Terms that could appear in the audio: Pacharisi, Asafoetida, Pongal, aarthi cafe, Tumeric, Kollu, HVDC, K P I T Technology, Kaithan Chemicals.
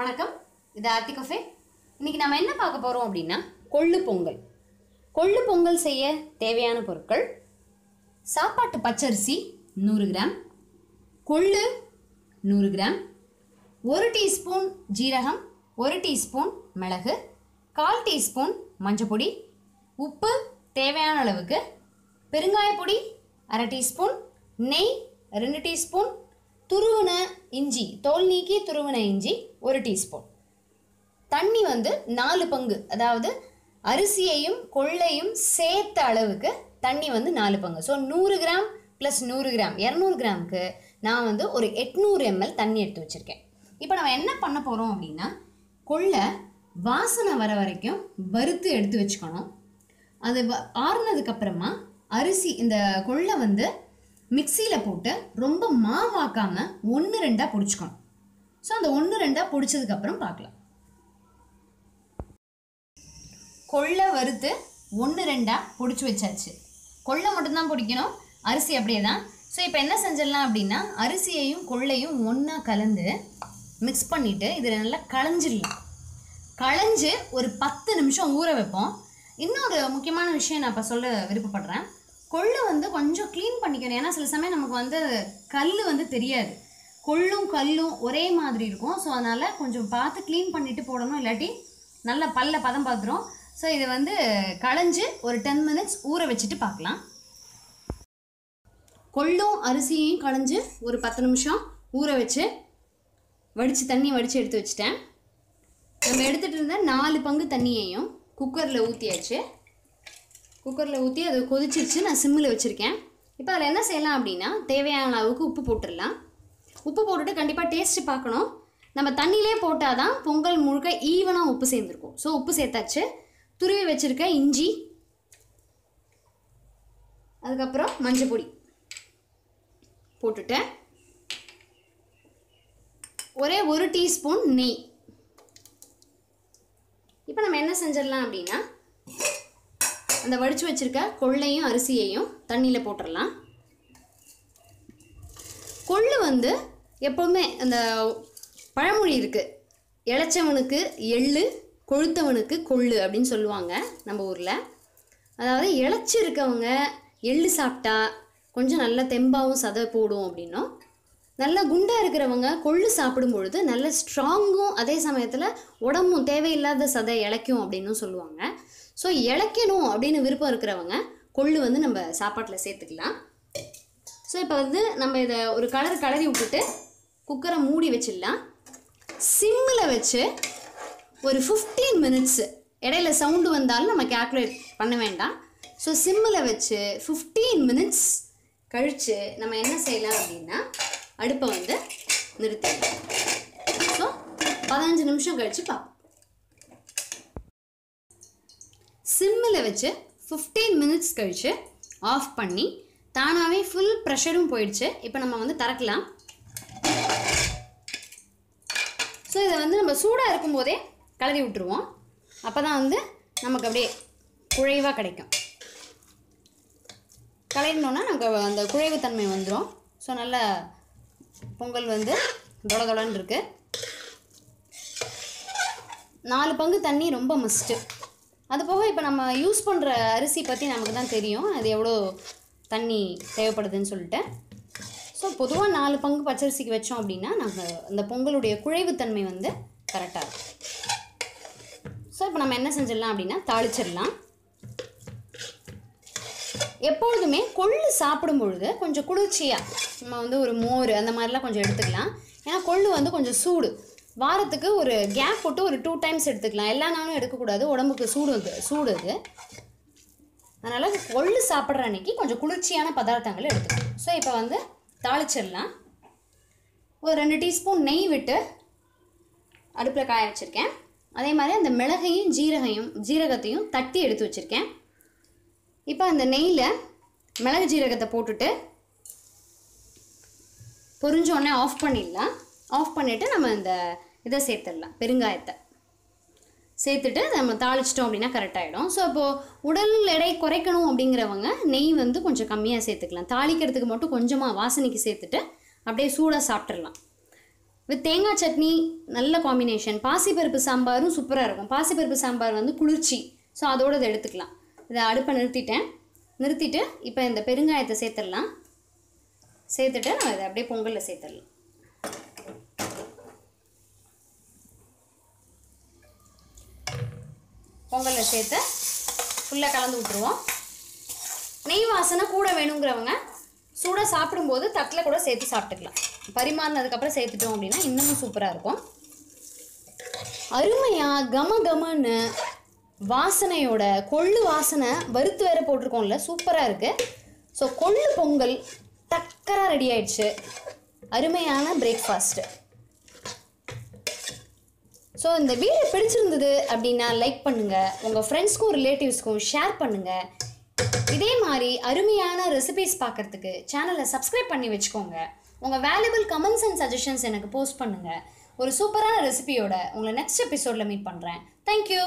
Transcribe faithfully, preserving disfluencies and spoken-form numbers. வணக்கம், இது ஆர்த்தி கஃபே. இன்றைக்கி நம்ம என்ன பார்க்க போகிறோம் அப்படின்னா கொள்ளு பொங்கல். கொள்ளு பொங்கல் செய்ய தேவையான பொருட்கள்: சாப்பாட்டு பச்சரிசி நூறு கிராம், கொள்ளு நூறு கிராம், ஒரு டீஸ்பூன் ஜீரகம், ஒரு டீஸ்பூன் மிளகு, கால் டீஸ்பூன் மஞ்சப்பொடி, உப்பு தேவையான அளவுக்கு, பெருங்காயப்பொடி அரை டீஸ்பூன், நெய் ரெண்டு டீஸ்பூன், துருவின இஞ்சி தோல் நீக்கி துருவின இஞ்சி ஒரு டீஸ்பூன், தண்ணி வந்து நாலு பங்கு, அதாவது அரிசியையும் கொள்ளையும் சேர்த்த அளவுக்கு தண்ணி வந்து நாலு பங்கு. ஸோ நூறு கிராம் ப்ளஸ் நூறு கிராம் இரநூறு கிராமுக்கு நான் வந்து ஒரு எட்நூறு எம்எல் தண்ணி எடுத்து வச்சுருக்கேன். இப்போ நம்ம என்ன பண்ண போகிறோம் அப்படின்னா, கொள்ளை வாசனை வர வரைக்கும் வறுத்து எடுத்து வச்சுக்கணும். அது ஆறுனதுக்கப்புறமா அரிசி இந்த கொள்ளை வந்து மிக்சியில் போட்டு ரொம்ப மாவாக்காமல் ஒன்று ரெண்டாக பிடிச்சிக்கணும். ஸோ அந்த ஒன்று ரெண்டாக பிடிச்சதுக்கப்புறம் பார்க்கலாம். கொள்ளை வறுத்து ஒன்று ரெண்டாக பிடிச்சி வச்சாச்சு. கொள்ளை மட்டும்தான் பிடிக்கணும், அரிசி அப்படியே தான். ஸோ இப்போ என்ன செஞ்சிடலாம் அப்படின்னா, அரிசியையும் கொள்ளையும் ஒன்றா கலந்து மிக்ஸ் பண்ணிவிட்டு இதில் நல்லா களைஞ்சிடலாம். களைஞ்சு ஒரு பத்து நிமிஷம் ஊற வைப்போம். இன்னொரு முக்கியமான விஷயம் நான் இப்போ சொல்ல விருப்பப்படுறேன். கொள்ளு வந்து கொஞ்சம் க்ளீன் பண்ணிக்கணும். ஏன்னா சில சமயம் நமக்கு வந்து கல் வந்து தெரியாது, கொள்ளும் கல்லும் ஒரே மாதிரி இருக்கும். ஸோ அதனால் கொஞ்சம் பார்த்து க்ளீன் பண்ணிவிட்டு போடணும், இல்லாட்டி நல்லா பல்ல பதம் பார்த்துரும். ஸோ இதை வந்து களைஞ்சு ஒரு டென் மினிட்ஸ் ஊற வச்சுட்டு பார்க்கலாம். கொள்ளும் அரிசியும் களைஞ்சு ஒரு பத்து நிமிஷம் ஊற வச்சு வடித்து தண்ணி வடித்து எடுத்து வச்சுட்டேன். நம்ம எடுத்துகிட்டு இருந்த நாலு பங்கு தண்ணியையும் குக்கரில் ஊற்றியாச்சு. குக்கரில் ஊற்றி அது கொதிச்சிருச்சு, நான் சிம்மில் வச்சுருக்கேன். இப்போ அதில் என்ன செய்யலாம் அப்படின்னா, தேவையான அளவுக்கு உப்பு போட்டுடலாம். உப்பு போட்டுட்டு கண்டிப்பாக டேஸ்ட்டு பார்க்கணும். நம்ம தண்ணியிலே போட்டால் தான் பொங்கல் முழுக்க ஈவனாக உப்பு சேர்ந்துருக்கும். ஸோ உப்பு சேர்த்தாச்சு. துருவி வச்சுருக்க இஞ்சி, அதுக்கப்புறம் மஞ்சள் பொடி போட்டுட்டேன். ஒரே ஒரு டீஸ்பூன் நெய். இப்போ நம்ம என்ன செஞ்சிடலாம் அப்படின்னா, அந்த வடித்து வச்சுருக்க கொள்ளையும் அரிசியையும் தண்ணியில் போட்டுடலாம். கொள்ளு வந்து எப்போவுமே அந்த பழமொழி இருக்குது, இளைச்சவனுக்கு எள்ளு கொழுத்தவனுக்கு கொள்ளு அப்படின்னு சொல்லுவாங்க நம்ம ஊரில். அதாவது இளைச்சி இருக்கவங்க எள்ளு சாப்பிட்டா கொஞ்சம் நல்ல தெம்பாகவும் சதை போடும் அப்படின்னும், நல்லா குண்டாக இருக்கிறவங்க கொள்ளு சாப்பிடும் பொழுது நல்ல ஸ்ட்ராங்கும் அதே சமயத்தில் உடம்பும் தேவையில்லாத சதை இளைக்கும் அப்படின்னு சொல்லுவாங்க. ஸோ இளைக்கணும் அப்படின்னு விருப்பம் இருக்கிறவங்க கொள்ளு வந்து நம்ம சாப்பாட்டில் சேர்த்துக்கலாம். ஸோ இப்போ வந்து நம்ம இதை ஒரு கலர் கலரி விட்டுட்டு குக்கரை மூடி வச்சிடலாம். சிம்மில் வச்சு ஒரு ஃபிஃப்டீன் மினிட்ஸு, இடையில சவுண்டு வந்தாலும் நம்ம கேல்குலேட் பண்ண வேண்டாம். ஸோ சிம்மில் வச்சு ஃபிஃப்டீன் மினிட்ஸ் கழித்து நம்ம என்ன செய்யலாம் அப்படின்னா, அடுப்பை வந்து நிறுத்திடலாம். ஸோ பதினஞ்சு நிமிஷம் கழித்து பார்ப்போம். சிம்மில் வச்சு ஃபிஃப்டீன் மினிட்ஸ் கழித்து ஆஃப் பண்ணி தானாகவே ஃபுல் ப்ரெஷரும் போயிடுச்சு. இப்போ நம்ம வந்து திறக்கலாம். ஸோ இதை வந்து நம்ம சூடாக இருக்கும்போதே கலரி விட்டுருவோம். அப்போ தான் வந்து நமக்கு அப்படியே குழைவாக கிடைக்கும். கலரினோன்னா நமக்கு அந்த குழைவு தன்மை வந்துடும். ஸோ நல்ல பொங்கல் வந்து தொட தொடன்னு இருக்குது. நாலு பங்கு தண்ணி ரொம்ப மஸ்ட்டு. அது போக இப்போ நம்ம யூஸ் பண்ணுற அரிசி பற்றி நமக்கு தான் தெரியும், அது எவ்வளோ தண்ணி தேவைப்படுதுன்னு சொல்லிட்டு. ஸோ பொதுவாக நாலு பங்கு பச்சரிசிக்கு வச்சோம் அப்படின்னா நமக்கு இந்த பொங்கலுடைய குழைவுத்தன்மை வந்து கரெக்டாக இருக்கும். ஸோ இப்போ நம்ம என்ன செஞ்சிடலாம் அப்படின்னா, தாளிச்சிடலாம். எப்பொழுதுமே கொள்ளு சாப்பிடும் பொழுது கொஞ்சம் குளிர்ச்சியாக நம்ம வந்து ஒரு மோர் அந்த மாதிரிலாம் கொஞ்சம் எடுத்துக்கலாம். ஏன்னா கொள்ளு வந்து கொஞ்சம் சூடு. வாரத்துக்கு ஒரு கேப் போட்டு ஒரு டூ டைம்ஸ் எடுத்துக்கலாம், எல்லா நாளும் எடுக்கக்கூடாது, உடம்புக்கு சூடு அது சூடு அது அதனால் கொள்ளு சாப்பிட்ற அன்றைக்கி கொஞ்சம் குளிர்ச்சியான பதார்த்தங்களை எடுத்துக்கணும். ஸோ இப்போ வந்து தாளிச்சிடலாம். ஒரு ரெண்டு டீஸ்பூன் நெய் விட்டு அடுப்பில் காய வச்சுருக்கேன். அதே மாதிரி அந்த மிளகையும் ஜீரகையும் ஜீரகத்தையும் தட்டி எடுத்து வச்சுருக்கேன். இப்போ அந்த நெய்யில் மிளகு ஜீரகத்தை போட்டுட்டு பொரிஞ்சோடனே ஆஃப் பண்ணிடலாம். ஆஃப் பண்ணிவிட்டு நம்ம இந்த இதை சேர்த்துடலாம், பெருங்காயத்தை சேர்த்துட்டு நம்ம தாளிச்சிட்டோம் அப்படின்னா கரெக்டாகிடும். ஸோ இப்போது உடல் எடை குறைக்கணும் அப்படிங்கிறவங்க நெய் வந்து கொஞ்சம் கம்மியாக சேர்த்துக்கலாம். தாளிக்கிறதுக்கு மட்டும் கொஞ்சமாக வாசனைக்கு சேர்த்துட்டு அப்படியே சூடாக சாப்பிட்றலாம். with thenga chutney, nalla combination. Pasi perpu sambaru super irukum. Pasi perpu sambar vandu kulirchi. So adoda eduthukalam. Idha adupa nirthiten. Nirthittu ipo indha perungaayatha seetiralam. Seethitu nam idha apdiye pongal la seethiralam. Pongal la seetha fulla kalandu utruvom. நெய் வாசனை கூட வேணும்ங்கறவங்க சூட சாப்பிடும்போது தட்டல கூட சேர்த்து சாப்பிட்டுக்கலாம். பரிமாறினதுக்கு அப்புறம் சேர்த்துட்டோம் அப்படினா இன்னும் சூப்பரா இருக்கும். அருமையா கமகமன வாசனையோட கொள்ளு வாசனை வறுத்து வேற போட்டுருக்கோம்ல சூப்பரா இருக்கு. சோ கொள்ளு பொங்கல் தக்கரா ரெடி ஆயிடுச்சு. அருமையான பிரேக்பாஸ்ட். சோ இந்த வீடியோ பிடிச்சிருந்தது அப்படினா லைக் பண்ணுங்க. உங்க फ्रेंड्सக்கும் ரிலேட்டிவ்ஸ்க்கும் ஷேர் பண்ணுங்க. இதே மாதிரி அருமையான ரெசிபீஸ் பார்க்கிறதுக்கு சேனலை சப்ஸ்கிரைப் பண்ணி வெச்சுக்கோங்க. உங்க வேல்யூபிள் கமெண்ட்ஸ் அண்ட் சஜஷன்ஸ் எனக்கு போஸ்ட் பண்ணுங்க. ஒரு சூப்பரான ரெசிபியோட உங்களை நெக்ஸ்ட் எபிசோட்ல மீட் பண்றேன். Thank you.